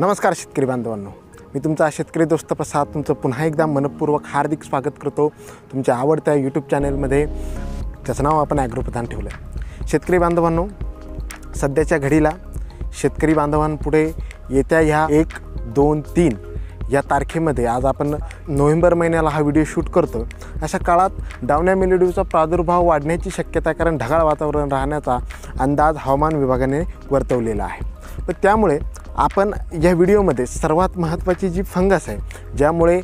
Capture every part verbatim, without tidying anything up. नमस्कार शेतकरी बांधवांनो, मी तुमचा शेतकरी दोस्त प्रसाद तुमचं पुन्हा एकदा मनपूर्वक हार्दिक स्वागत करतो तुमच्या आवडत्या यूट्यूब चॅनलमध्ये, ज्याचं नाव आपण ॲग्रो प्रधान ठेवलं आहे. शेतकरी बांधवांनो, सध्याच्या घडीला शेतकरी बांधवांपुढे येत्या ह्या एक दोन तीन या तारखेमध्ये, आज आपण नोव्हेंबर महिन्याला हा व्हिडिओ शूट करतो, अशा काळात डावण्या मेलेडिवचा प्रादुर्भाव वाढण्याची शक्यता, कारण ढगाळ वातावरण राहण्याचा अंदाज हवामान विभागाने वर्तवलेला आहे. तर त्यामुळे आपण या व्हिडिओमध्ये सर्वात महत्त्वाची जी फंगस आहे, ज्यामुळे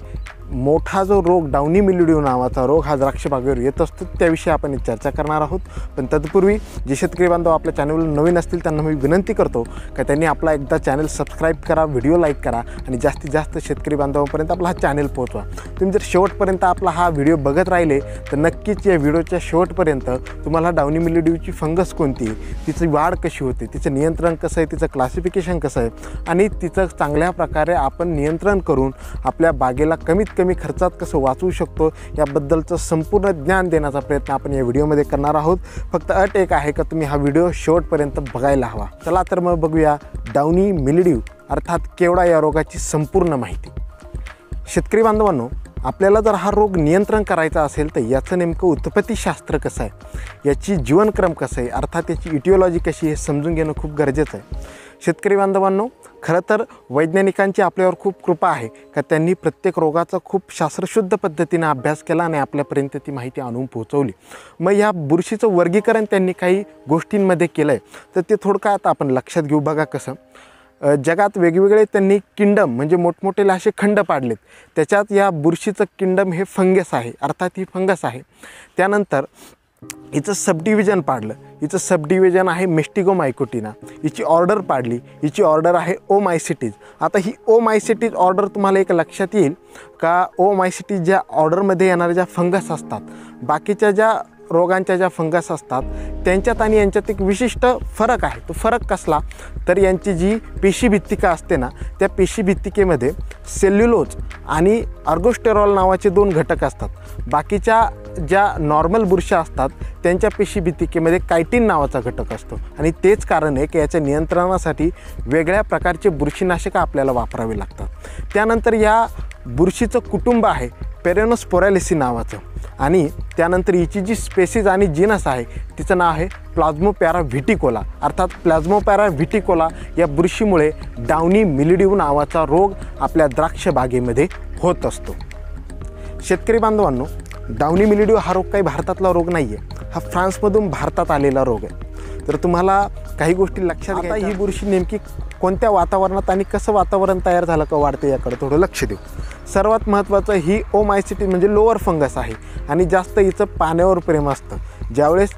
मोठा जो रोग डाउनी मिल्युड्यू नावाचा रोग हा द्राक्षबागेवर येत असतो, त्याविषयी आपण चर्चा करणार आहोत. पण तत्पूर्वी जे शेतकरी बांधव आपल्या चॅनलवर नवीन असतील त्यांना मी विनंती करतो की त्यांनी आपला एकदा चॅनल सबस्क्राईब करा, व्हिडिओ लाईक करा आणि जास्तीत जास्त शेतकरी बांधवांपर्यंत आपला हा चॅनल पोहोचवा. तुम्ही जर शेवटपर्यंत आपला हा व्हिडिओ बघत राहिले तर नक्कीच या व्हिडिओच्या शेवटपर्यंत तुम्हाला डाउनी मिल्युड्यूची फंगस कोणती, तिची वाढ कशी होते, तिचं नियंत्रण कसं आहे, तिचं क्लासिफिकेशन कसं आहे आणि तिचं चांगल्या प्रकारे आपण नियंत्रण करून आपल्या बागेला कमीत कमी खर्चात कसं वाचवू शकतो याबद्दलचं संपूर्ण ज्ञान देण्याचा प्रयत्न आपण या व्हिडिओमध्ये करणार आहोत. फक्त अट एक आहे का तुम्ही हा व्हिडिओ शेवटपर्यंत बघायला हवा. चला तर मग बघूया डाउनी मिल्ड्यू अर्थात केवडा या रोगाची संपूर्ण माहिती. शेतकरी बांधवांनो, आपल्याला जर हा रोग नियंत्रण करायचा असेल तर याचं नेमकं उत्पत्तीशास्त्र कसं आहे, याची जीवनक्रम कसं आहे, अर्थात याची इटिओलॉजी कशी हे समजून घेणं खूप गरजेचं आहे. शेतकरी बांधवांनो, खरं तर वैज्ञानिकांची आपल्यावर खूप कृपा आहे का त्यांनी प्रत्येक रोगाचा खूप शास्त्रशुद्ध पद्धतीने अभ्यास केला आणि आपल्यापर्यंत ती माहिती आणून पोहोचवली. मग या बुरशीचं वर्गीकरण त्यांनी काही गोष्टींमध्ये केलं आहे, तर ते थोडक्यात आपण लक्षात घेऊ. बघा कसं जगात वेगवेगळे त्यांनी किंडम म्हणजे मोठमोठे असे खंड पाडलेत, त्याच्यात या बुरशीचं किंडम हे फंगस आहे, अर्थात ही फंगस आहे. त्यानंतर हिचं सबडिव्हिजन पाडलं, हिचं सबडिव्हिजन आहे मेस्टिगोमायकोटिना, हिची ऑर्डर पाडली, हिची ऑर्डर आहे ओमायसिटीज. आता ही ओमायसिटीज ऑर्डर तुम्हाला एक लक्षात येईल का ओमायसिटीज ज्या ऑर्डरमध्ये येणाऱ्या ज्या फंगस असतात, बाकीच्या ज्या रोगांच्या ज्या फंगस असतात त्यांच्यात आणि यांच्यात एक विशिष्ट फरक आहे. तो फरक कसला तर यांची जी पेशीभित्तिका असते ना, त्या पेशीभित्तिकेमध्ये सेल्युलोज आणि आर्गोस्टेरॉल नावाचे दोन घटक असतात. बाकीच्या ज्या नॉर्मल बुरशा असतात त्यांच्या पेशीभित्तिकेमध्ये कायटिन नावाचा घटक असतो आणि तेच कारण आहे की याच्या नियंत्रणासाठी वेगळ्या प्रकारचे बुरशीनाशकं आपल्याला वापरावे लागतात. त्यानंतर या बुरशीचं कुटुंब आहे पेरेनोस्पोरॅलिसी नावाचं आणि त्यानंतर हिची जी स्पेसीज आणि जीनस आहे तिचं नाव आहे प्लाझ्मोपॅरा व्हिटिकोला. अर्थात प्लाझ्मोपॅरा व्हिटिकोला या बुरशीमुळे डाउनी मिल्ड्यू नावाचा रोग आपल्या द्राक्ष बागेमध्ये होत असतो. शेतकरी बांधवांनो, डाउनी मिल्ड्यू हा रोग काही भारतातला रोग नाही आहे, हा फ्रान्समधून भारतात आलेला रोग आहे. तर तुम्हाला काही गोष्टी लक्षात घ्या, ही बुरशी नेमकी कोणत्या वातावरणात आणि कसं वातावरण तयार झालं का वाढते याकडे थोडं लक्ष देऊ. सर्वात महत्त्वाचं ही ओमायसिटी म्हणजे लोअर फंगस आहे आणि जास्त हिचं पाण्यावर प्रेम असतं. ज्यावेळेस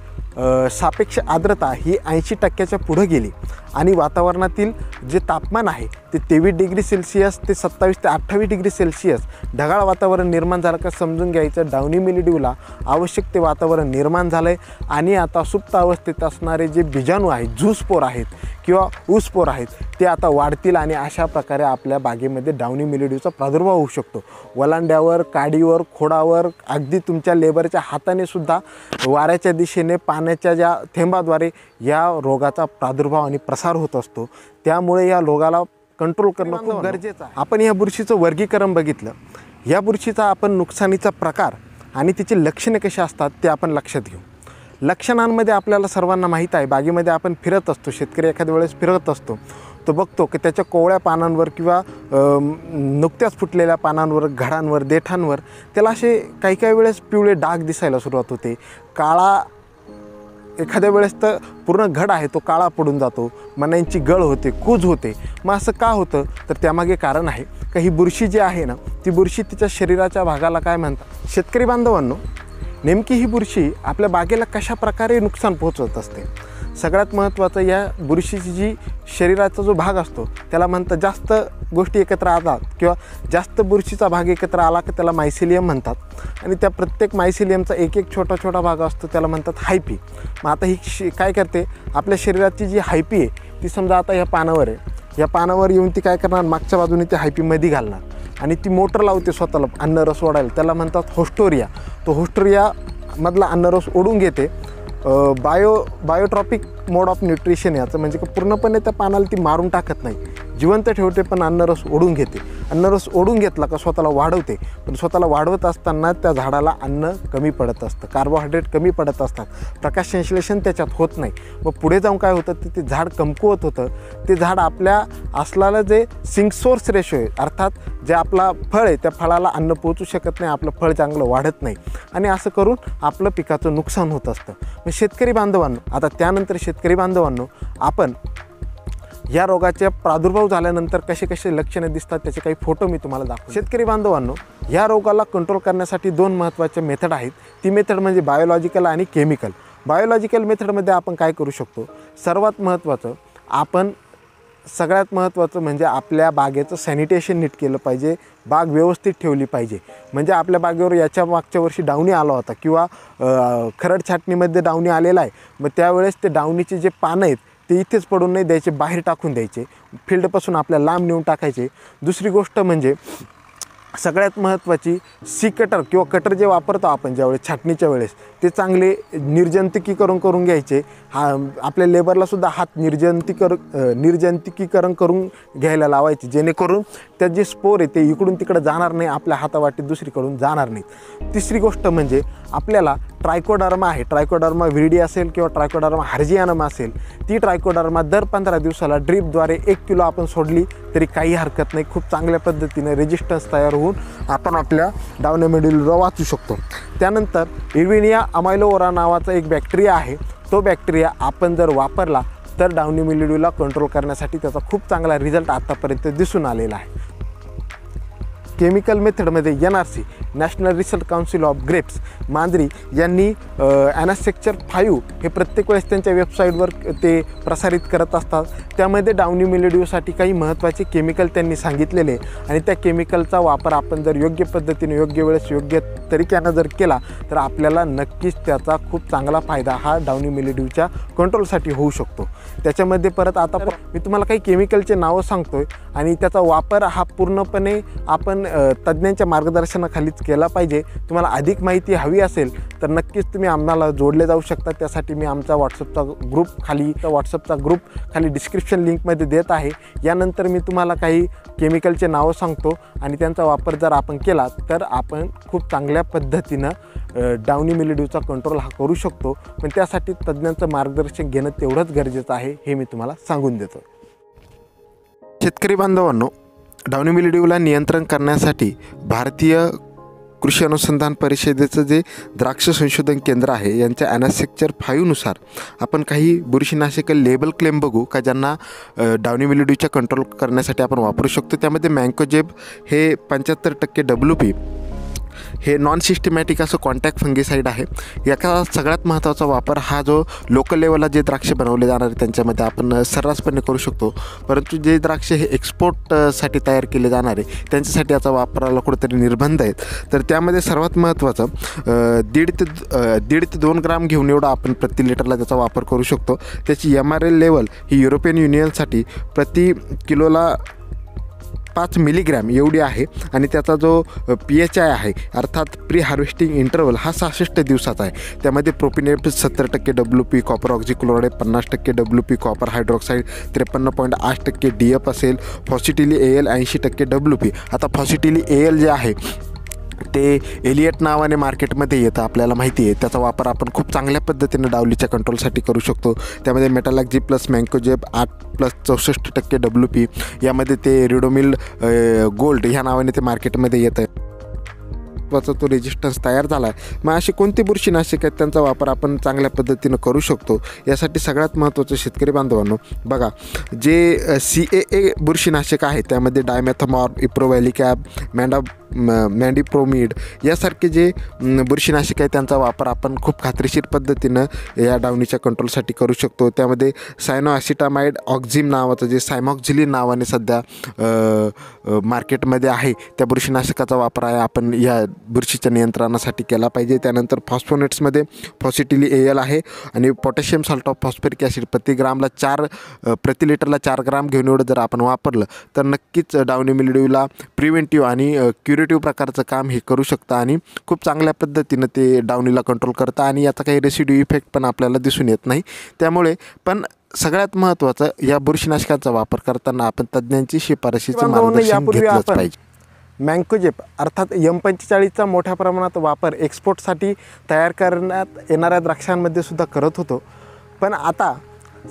सापेक्ष आर्द्रता ही ऐंशी टक्क्याच्या पुढं गेली आणि वातावरणातील जे तापमान आहे ते तेवीस डिग्री सेल्सिअस ते सत्तावीस ते अठ्ठावीस डिग्री सेल्सिअस ढगाळ वातावरण निर्माण झालं का समजून घ्यायचं डाउनी मिल्ड्यूला आवश्यक ते वातावरण निर्माण झालं आहे. आणि आता सुप्त अवस्थेत असणारे जे बीजाणू आहेत, झूस्पोर आहेत किंवा ऊसपोर आहेत, ते आता वाढतील आणि अशा प्रकारे आपल्या बागेमध्ये डाउनी मिल्ड्यूचा प्रादुर्भाव होऊ शकतो. वलांड्यावर, काडीवर, खोडावर, अगदी तुमच्या लेबरच्या हातानेसुद्धा वाऱ्याच्या दिशेने पाण्याच्या ज्या थेंबाद्वारे या रोगाचा प्रादुर्भाव आणि प्रसार होत असतो. त्यामुळे या रोगाला कंट्रोल करणं खूप गरजेचं आहे. आपण या बुरशीचं वर्गीकरण बघितलं, या बुरशीचा आपण नुकसानीचा प्रकार आणि तिची लक्षणे कशी असतात ते आपण लक्षात घेऊ. लक्षणांमध्ये आपल्याला सर्वांना माहीत आहे, बागेमध्ये आपण फिरत असतो, शेतकरी एखाद्या वेळेस फिरत असतो तो बघतो की त्याच्या कोवळ्या पानांवर किंवा नुकत्याच फुटलेल्या पानांवर, घडांवर, देठांवर त्याला असे काही काही वेळेस पिवळे डाग दिसायला सुरुवात होते. काळा एखाद्या वेळेस तर पूर्ण घड आहे तो काळा पडून जातो, मण्यांची गळ होते, कूज होते. मग असं का होतं तर त्यामागे कारण आहे का ही बुरशी जी आहे ना, ती बुरशी तिच्या शरीराच्या भागाला काय म्हणतात. शेतकरी बांधवांनो, नेमकी ही बुरशी आपल्या बागेला कशा प्रकारे नुकसान पोहोचवत असते. सगळ्यात महत्त्वाचं या बुरशीची जी शरीराचा जो भाग असतो त्याला म्हणतात, जास्त गोष्टी एकत्र आतात किंवा जास्त बुरशीचा भाग एकत्र आला की त्याला मायसिलियम म्हणतात आणि त्या प्रत्येक मायसिलियमचा एक एक छोटा छोटा भाग असतो त्याला म्हणतात हायपी. मग आता ही शे काय करते, आपल्या शरीराची जी हायपी आहे ती समजा आता ह्या पानावर आहे, या पानावर येऊन ती काय करणार, मागच्या बाजूने ती हायपीमध्ये घालणार आणि ती मोटर लावते स्वतःला अन्नरस ओढायला, त्याला म्हणतात होस्टोरिया. तो होस्टोरियामधला अन्नरस ओढून घेते. Bio biotrophic mode of nutrition याचं म्हणजे पूर्णपणे त्या पानाला ती मारून टाकत नाही, जिवंत ठेवतेपण अन्नरस ओढून घेते. अन्नरस ओढून घेतला का स्वतःला वाढवते, पण स्वतःला वाढवत असताना त्या झाडाला अन्न कमी पडत असतं, कार्बोहायड्रेट कमी पडत असतात, प्रकाश संश्लेषण त्याच्यात होत नाही. मग पुढे जाऊन काय होतं, ते झाड कमकुवत होतं. ते झाड आपल्या असलेला जे सिंक सोर्स रेशो आहे, अर्थात जे आपला फळ आहे त्या फळाला अन्न पोहोचू शकत नाही, आपलं फळ चांगलं वाढत नाही आणि असं करून आपलं पिकाचं नुकसान होत असतं. मग शेतकरी बांधवांनो, आता त्यानंतर शेतकरी बांधवांनो आपण या रोगाचा प्रादुर्भाव झाल्यानंतर कसे कसे लक्षणे दिसतात त्याचे काही फोटो मी तुम्हाला दाखवतो. शेतकरी बांधवांनो, या रोगाला कंट्रोल करण्यासाठी दोन महत्त्वाच्या मेथड आहेत. ती मेथड म्हणजे बायोलॉजिकल आणि केमिकल. बायोलॉजिकल मेथडमध्ये आपण काय करू शकतो, सर्वात महत्त्वाचं आपण सगळ्यात महत्त्वाचं म्हणजे आपल्या बागेचं सॅनिटेशन नीट केलं पाहिजे, बाग व्यवस्थित ठेवली पाहिजे. म्हणजे आपल्या बागेवर याच्या मागच्या वर्षी डावणी आला होता किंवा खरड छाटणीमध्ये डावणी आलेला आहे, मग त्यावेळेस ते डावणीचे जे पानं आहेत ते इथेच पडून नाही द्यायचे, बाहेर टाकून द्यायचे, फील्डपासून आपल्या लांब नेऊन टाकायचे. दुसरी गोष्ट म्हणजे सगळ्यात महत्त्वाची सी कटर किंवा कटर जे वापरतो आपण ज्यावेळेस छाटणीच्या वेळेस ते चांगले निर्जंतुकीकरण करून घ्यायचे. हा आपल्या लेबरलासुद्धा हात निर्जंतुकीकर निर्जंतुकीकरण करून घ्यायला लावायचे, जेणेकरून त्या जे स्पोर आहे ते इकडून तिकडं जाणार नाही, आपल्या हातावाटी दुसरीकडून जाणार नाहीत. तिसरी गोष्ट म्हणजे आपल्याला ट्रायकोडर्मा आहे, ट्रायकोडर्मा विरिडी असेल किंवा ट्रायकोडर्मा हार्जियानम असेल, ती ट्रायकोडर्मा दर पंधरा दिवसाला ड्रीपद्वारे एक किलो आपण सोडली तरी काही हरकत नाही. खूप चांगल्या पद्धतीने रेजिस्टन्स तयार होऊन आपण आपल्या डावने मेडुलोरा वाचू शकतो. त्यानंतर एर्विनिया अमायलोवरा नावाचा एक बॅक्टेरिया आहे, तो बॅक्टेरिया आपण जर वापरला तर डावनी मेडुलोरा कंट्रोल करण्यासाठी त्याचा खूप चांगला रिझल्ट आतापर्यंत दिसून आलेला आहे. केमिकल मेथडमध्ये N R C national research council of grapes Manjari यांनी ॲनासेक्चर फाईव्ह हे प्रत्येक वेळेस त्यांच्या वेबसाईटवर ते प्रसारित करत असतात. त्यामध्ये डावनी मेलेडिओसाठी काही महत्त्वाचे केमिकल त्यांनी सांगितलेले आणि त्या केमिकलचा वापर आपण जर योग्य पद्धतीने योग्य वेळेस योग्य तरीक्यानं जर केला तर आपल्याला नक्कीच त्याचा खूप चांगला फायदा हा डावनी मेलेडिओच्या कंट्रोलसाठी होऊ शकतो. त्याच्यामध्ये परत आता मी तुम्हाला काही केमिकलचे नावं सांगतो आहे आणि त्याचा वापर हा पूर्णपणे आपण तज्ज्ञांच्या मार्गदर्शनाखालीच केला पाहिजे. तुम्हाला अधिक माहिती हवी असेल तर नक्कीच तुम्ही आम्हाला जोडले जाऊ शकता. त्यासाठी मी आमचा व्हॉट्सअपचा ग्रुप खाली व्हॉट्सअपचा ग्रुप खाली डिस्क्रिप्शन लिंकमध्ये देत आहे. यानंतर मी तुम्हाला काही केमिकलचे नावं सांगतो आणि त्यांचा वापर जर आपण केला तर आपण खूप चांगल्या पद्धतीनं डावनी मेलेडिओचा कंट्रोल हा करू शकतो. पण त्यासाठी तज्ज्ञांचं मार्गदर्शन घेणं तेवढंच गरजेचं आहे हे मी तुम्हाला सांगून देतो. शेतकरी बांधवांनो, डावनी मेलेडिओला नियंत्रण करण्यासाठी भारतीय कृषी अनुसंधान परिषदेचं जे द्राक्ष संशोधन केंद्र आहे यांच्या ॲनासेक्चर फाईव्हनुसार आपण काही बुरशीनाशक लेबल क्लेम बघू का ज्यांना डावनी मेलेडिओच्या कंट्रोल करण्यासाठी आपण वापरू शकतो. त्यामध्ये मॅन्कोजेब हे पंच्याहत्तर टक्के डब्ल्यू पी हे नॉन सिस्टमॅटिक असं कॉन्टॅक्ट फंगिसाईड आहे. याचा सगळ्यात महत्त्वाचा वापर हा जो लोकल लेवलला जे द्राक्ष बनवले जाणार आहे त्यांच्यामध्ये आपण सर्रासपणे करू शकतो, परंतु जे द्राक्ष हे एक्सपोर्टसाठी तयार केले जाणारे त्यांच्यासाठी याचा वापराला कुठेतरी निर्बंध आहेत. तर त्यामध्ये सर्वात महत्त्वाचं दीड ते दीड ते दोन ग्राम घेऊन एवढा आपण प्रति लिटरला त्याचा वापर करू शकतो. त्याची एम आर एल लेवल ही युरोपियन युनियनसाठी प्रति किलोला पाच मिलीग्रॅम एवढी आहे आणि त्याचा जो पी एच आय आहे अर्थात प्री हार्वेस्टिंग इंटरवल हा सहासष्ट दिवसाचा आहे. त्यामध्ये प्रोपिनेब सत्तर टक्के डब्ल्यू पी, कॉपर ऑक्झिक्लोराईड पन्नास टक्के डब्ल्यू पी, कॉपर हायड्रोक्साईड त्रेपन्न पॉईंट आठ टक्के डी एफ असेल, फॉसिटिली ए एल ऐंशी टक्के डब्ल्यू पी. आता फॉसिटिली ए एल जे आहे ते एलियट नावाने मार्केटमध्ये येतं आपल्याला माहिती आहे. त्याचा वापर आपण खूप चांगल्या पद्धतीने डावलीच्या कंट्रोलसाठी करू शकतो. त्यामध्ये मेटालॅक्झी प्लस मॅन्कोजेब आठ प्लस चौसष्ट टक्के डब्ल्यू पी, यामध्ये ते रिडोमिल गोल्ड ह्या नावाने ते मार्केटमध्ये येतं. वाचा तो रेजिस्टन्स तयार झाला आहे. मग अशी कोणती बुरशीनाशक आहेत त्यांचा वापर आपण चांगल्या पद्धतीनं करू शकतो. यासाठी सगळ्यात महत्त्वाचं शेतकरी बांधवांनो बघा, जे सी ए ए बुरशीनाशक आहे त्यामध्ये डायमेथमॉर्फ, इप्रोव्हॅलिकॅब, मॅन्डा मॅन्डिप्रोमिड यासारखे जे बुरशीनाशक आहे त्यांचा वापर आपण खूप खात्रीशीर पद्धतीनं या डावणीच्या कंट्रोलसाठी करू शकतो. त्यामध्ये सायनोॲसिटामाइड ऑक्झिम नावाचं जे सायमॉक्झिलिन नावाने सध्या मार्केटमध्ये आहे त्या बुरशीनाशकाचा वापर आहे आपण या बुरशीच्या नियंत्रणासाठी केला पाहिजे. त्यानंतर फॉस्फोनेट्समध्ये फॉसिटिली ए एल आहे आणि potassium salt of phosphoric acid प्रति ग्रामला चार प्रति लिटरला चार ग्राम घेऊन एवढं जर आपण वापरलं तर नक्कीच डावनी मेलेडिओला प्रिव्हेंटिव्ह आणि क्युर क्युरेटिव प्रकारचं काम हे करू शकता आणि खूप चांगल्या पद्धतीने ते डावणीला कंट्रोल करता आणि याचा काही रेसिड्यू इफेक्ट पण आपल्याला दिसून येत नाही. त्यामुळे पण सगळ्यात महत्त्वाचं या बुरशीनाशकाचा वापर करताना आपण तज्ञांची शिफारशीचे मार्गदर्शन घेतलं पाहिजे. मॅन्कोजेब अर्थात यम पंचेचाळीसचा मोठ्या प्रमाणात वापर एक्सपोर्टसाठी तयार करण्यात येणाऱ्या द्राक्षांमध्ये सुद्धा करत होतो, पण आता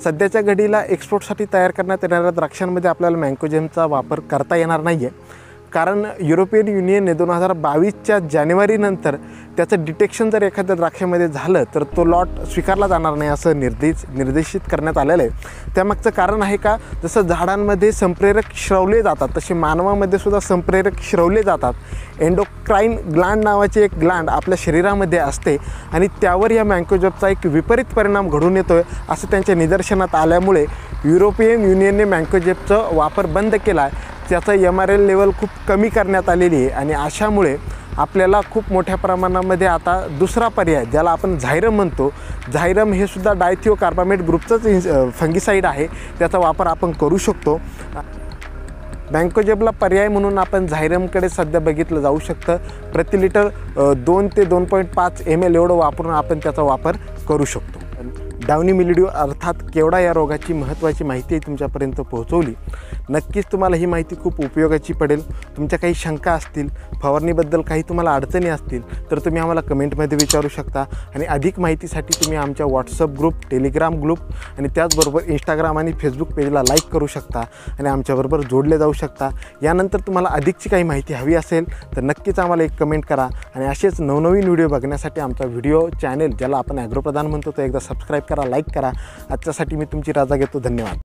सध्याच्या घडीला एक्सपोर्टसाठी तयार करण्यात येणाऱ्या द्राक्षांमध्ये आपल्याला मॅन्कोजेबचा वापर करता येणार नाही आहे, कारण युरोपियन युनियनने दोन हजार बावीसच्या जानेवारीनंतर त्याचं डिटेक्शन जर एखाद्या द्राक्षामध्ये झालं तर तो लॉट स्वीकारला जाणार नाही असं निर्देश निर्देशित करण्यात आलेलं आहे. त्यामागचं कारण आहे का, जसं झाडांमध्ये संप्रेरक स्रवले जातात तसे मानवामध्ये सुद्धा संप्रेरक स्रवले जातात. एंडोक्राइन ग्लँड नावाची एक ग्लँड आपल्या शरीरामध्ये असते आणि त्यावर या मॅन्कोजेबचा एक विपरीत परिणाम घडून येतो आहे असं त्यांच्या निदर्शनात आल्यामुळे युरोपियन युनियनने मॅन्कोजेबचा वापर बंद केला आहे. त्याचा एम आर एल लेवल खूप कमी करण्यात आलेली आहे आणि अशामुळे आपल्याला खूप मोठ्या प्रमाणामध्ये आता दुसरा पर्याय ज्याला आपण झायरम म्हणतो, झायरम हे सुद्धा डायथिओकार्बामेट ग्रुपचंच इन्स फंगिसाईड आहे, त्याचा वापर आपण करू शकतो. मॅन्कोजेबला पर्याय म्हणून आपण झायरमकडे सध्या बघितलं जाऊ शकतं. प्रति लिटर दोन ते दोन पॉईंट पाच एम एल एवढं वापरून आपण त्याचा वापर करू शकतो. डावनी मिलिड्यू अर्थात केवडा या रोगाची महत्त्वाची माहिती तुमच्यापर्यंत पोहोचवली. नक्कीच तुम्हाला ही माहिती खूप उपयोगाची पडेल. तुमच्या काही शंका असतील, फवारणीबद्दल काही तुम्हाला अडचणी असतील तर तुम्ही आम्हाला कमेंटमध्ये विचारू शकता आणि अधिक माहितीसाठी तुम्ही आमच्या व्हॉट्सअप ग्रुप, टेलिग्राम ग्रुप आणि त्याचबरोबर इंस्टाग्राम आणि फेसबुक पेजला लाईक करू शकता आणि आमच्याबरोबर जोडले जाऊ शकता. यानंतर तुम्हाला अधिकची काही माहिती हवी असेल तर नक्कीच आम्हाला एक कमेंट करा आणि असेच नवनवीन व्हिडिओ बघण्यासाठी आमचा व्हिडिओ चॅनेल ज्याला आपण ॲग्रो प्रधान म्हणतो तो एकदा सबस्क्राईब करा, लाईक करा. आजच्यासाठी मी तुमची रजा घेतो. धन्यवाद.